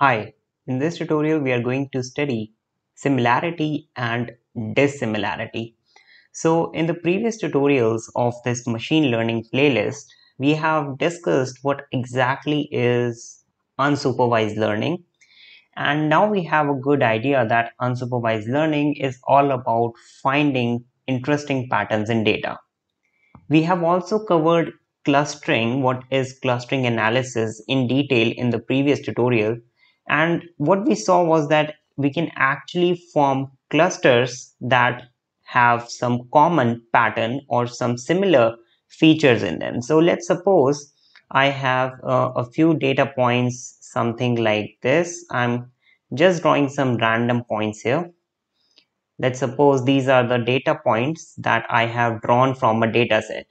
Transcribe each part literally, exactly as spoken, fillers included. Hi, in this tutorial we are going to study similarity and dissimilarity. So in the previous tutorials of this machine learning playlist, we have discussed what exactly is unsupervised learning. And now we have a good idea that unsupervised learning is all about finding interesting patterns in data. We have also covered clustering, what is clustering analysis in detail in the previous tutorial. And what we saw was that we can actually form clusters that have some common pattern or some similar features in them. So let's suppose I have uh, a few data points, something like this. I'm just drawing some random points here. Let's suppose these are the data points that I have drawn from a data set.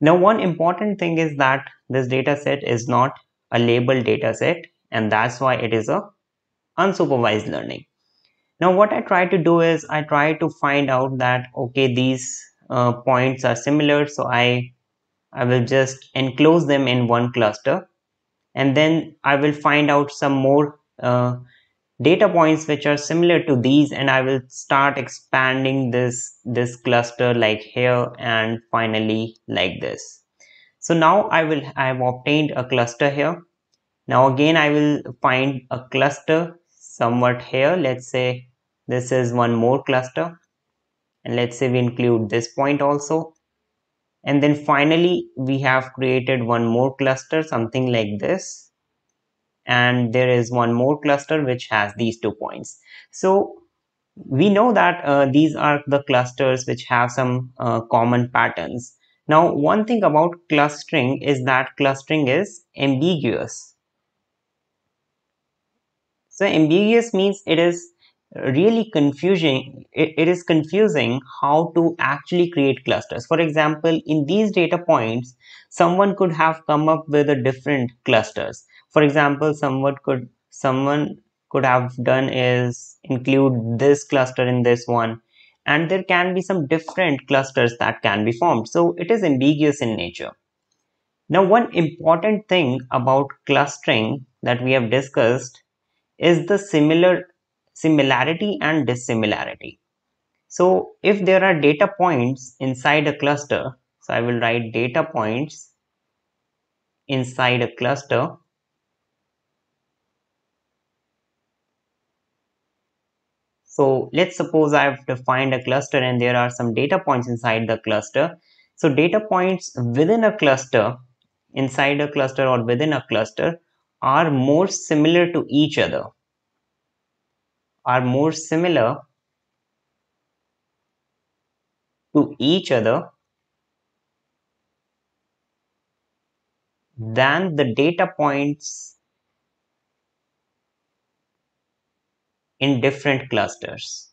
Now, one important thing is that this data set is not a labeled data set, and that's why it is a unsupervised learning. Now what I try to do is I try to find out that okay, these uh, points are similar, so I I will just enclose them in one cluster, and then I will find out some more uh, data points which are similar to these, and I will start expanding this this cluster like here and finally like this. So now I will I have obtained a cluster here. Now again I will find a cluster somewhat here. Let's say this is one more cluster, and let's say we include this point also, and then finally we have created one more cluster something like this, and there is one more cluster which has these two points. So we know that uh, these are the clusters which have some uh, common patterns. Now one thing about clustering is that clustering is ambiguous. So ambiguous means it is really confusing. It, it is confusing how to actually create clusters. For example, in these data points, someone could have come up with a different clusters. For example, someone could someone could have done is include this cluster in this one, and there can be some different clusters that can be formed. So it is ambiguous in nature. Now, one important thing about clustering that we have discussed is the similar similarity and dissimilarity. So if there are data points inside a cluster, so I will write data points inside a cluster, so let's suppose I have defined a cluster and there are some data points inside the cluster. So data points within a cluster, inside a cluster or within a cluster, are more similar to each other, are more similar to each other than the data points in different clusters.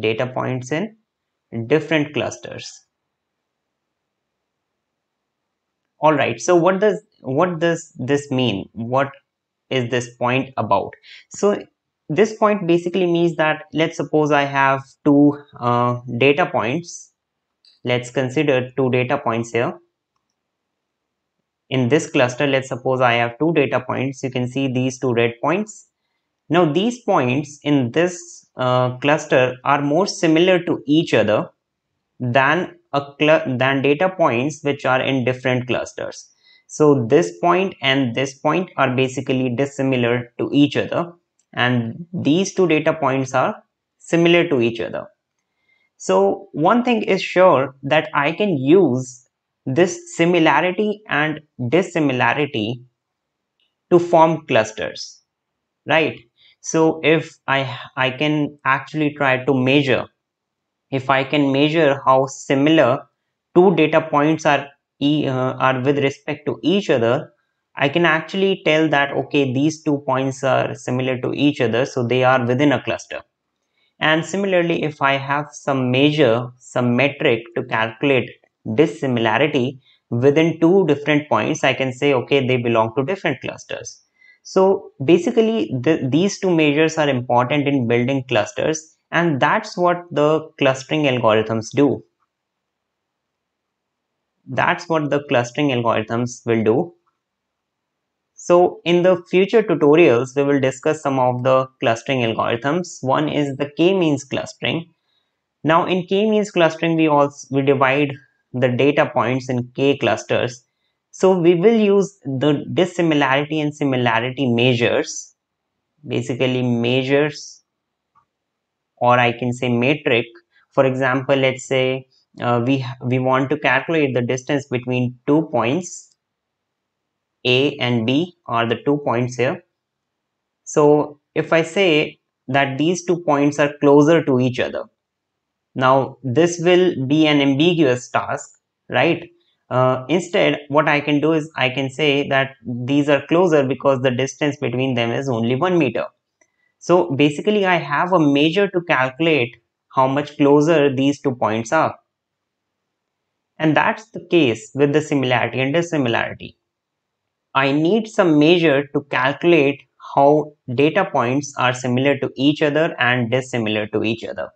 Data points in different clusters. All right, so what does what does this mean? What is this point about? So this point basically means that let's suppose I have two uh, data points. Let's consider two data points here. In this cluster, let's suppose I have two data points. You can see these two red points. Now these points in this uh, cluster are more similar to each other than A than data points which are in different clusters. So this point and this point are basically dissimilar to each other, and these two data points are similar to each other. So one thing is sure, that I can use this similarity and dissimilarity to form clusters, right? So if I, I can actually try to measure If I can measure how similar two data points are, e, uh, are with respect to each other, I can actually tell that, okay, these two points are similar to each other, so they are within a cluster. And similarly, if I have some measure, some metric to calculate dissimilarity within two different points, I can say, okay, they belong to different clusters. So basically, the, these two measures are important in building clusters. And that's what the clustering algorithms do. That's what the clustering algorithms will do. So in the future tutorials, we will discuss some of the clustering algorithms. One is the k-means clustering. Now in k-means clustering, we also we divide the data points in k clusters. So we will use the dissimilarity and similarity measures, basically measures, or I can say metric. For example, let's say uh, we we want to calculate the distance between two points. A and B are the two points here. So if I say that these two points are closer to each other, now this will be an ambiguous task, right? Uh, instead, what I can do is I can say that these are closer because the distance between them is only one meter. So basically I have a measure to calculate how much closer these two points are. And that's the case with the similarity and dissimilarity. I need some measure to calculate how data points are similar to each other and dissimilar to each other.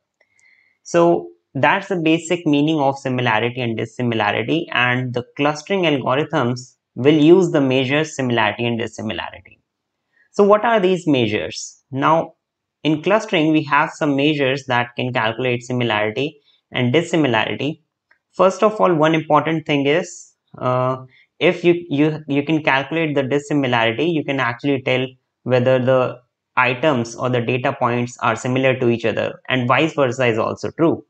So that's the basic meaning of similarity and dissimilarity, and the clustering algorithms will use the measures similarity and dissimilarity. So what are these measures? Now in clustering, we have some measures that can calculate similarity and dissimilarity. First of all, one important thing is uh, if you, you, you can calculate the dissimilarity, you can actually tell whether the items or the data points are similar to each other, and vice versa is also true.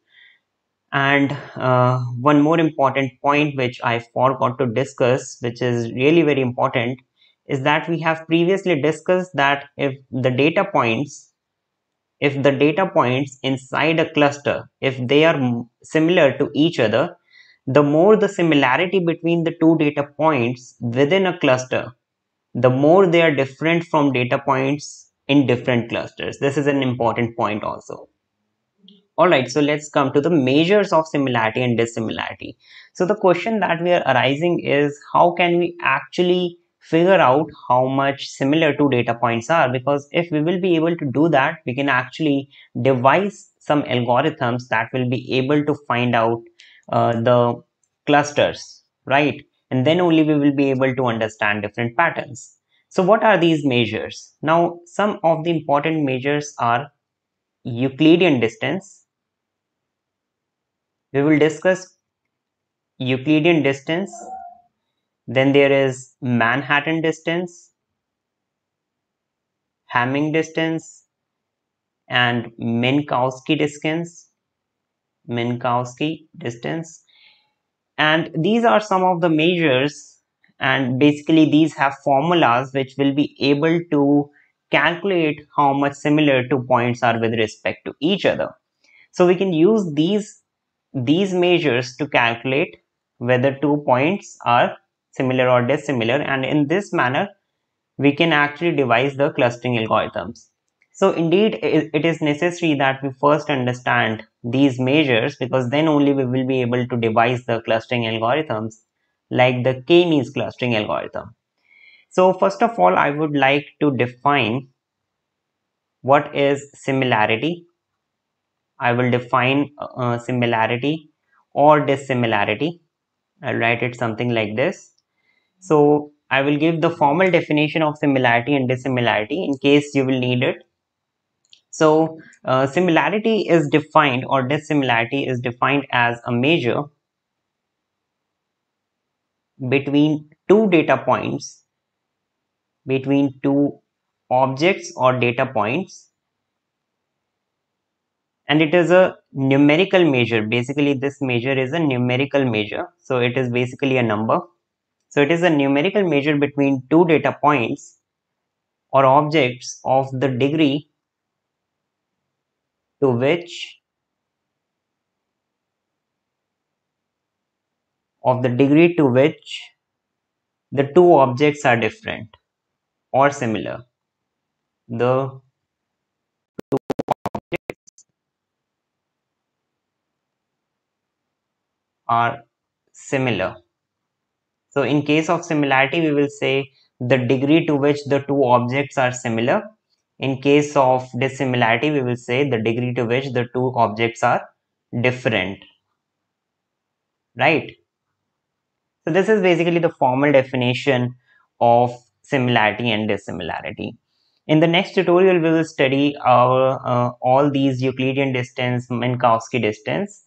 And uh, one more important point which I forgot to discuss, which is really very important, is that we have previously discussed that if the data points, if the data points inside a cluster, if they are similar to each other, the more the similarity between the two data points within a cluster, the more they are different from data points in different clusters. This is an important point also. Alright, so let's come to the measures of similarity and dissimilarity. So the question that we are arising is, how can we actually figure out how much similar two data points are? Because if we will be able to do that, we can actually devise some algorithms that will be able to find out uh, the clusters, right? And then only we will be able to understand different patterns. So what are these measures? Now, some of the important measures are Euclidean distance. We will discuss Euclidean distance. Then there is Manhattan distance, Hamming distance, and Minkowski distance. Minkowski distance. And these are some of the measures, and basically these have formulas which will be able to calculate how much similar two points are with respect to each other. So we can use these, these measures to calculate whether two points are similar or dissimilar, and in this manner we can actually devise the clustering algorithms. So indeed it is necessary that we first understand these measures, because then only we will be able to devise the clustering algorithms like the k-means clustering algorithm. So first of all, I would like to define what is similarity. I will define uh, similarity or dissimilarity. I'll write it something like this. So I will give the formal definition of similarity and dissimilarity in case you will need it. So uh, similarity is defined, or dissimilarity is defined, as a measure between two data points, between two objects or data points, and it is a numerical measure. Basically this measure is a numerical measure, so it is basically a number. So it is a numerical measure between two data points or objects of the degree to which of the degree to which the two objects are different or similar. The two objects are similar. So in case of similarity, we will say the degree to which the two objects are similar. In case of dissimilarity, we will say the degree to which the two objects are different, right? So this is basically the formal definition of similarity and dissimilarity. In the next tutorial, we will study our uh, all these Euclidean distance, Minkowski distance,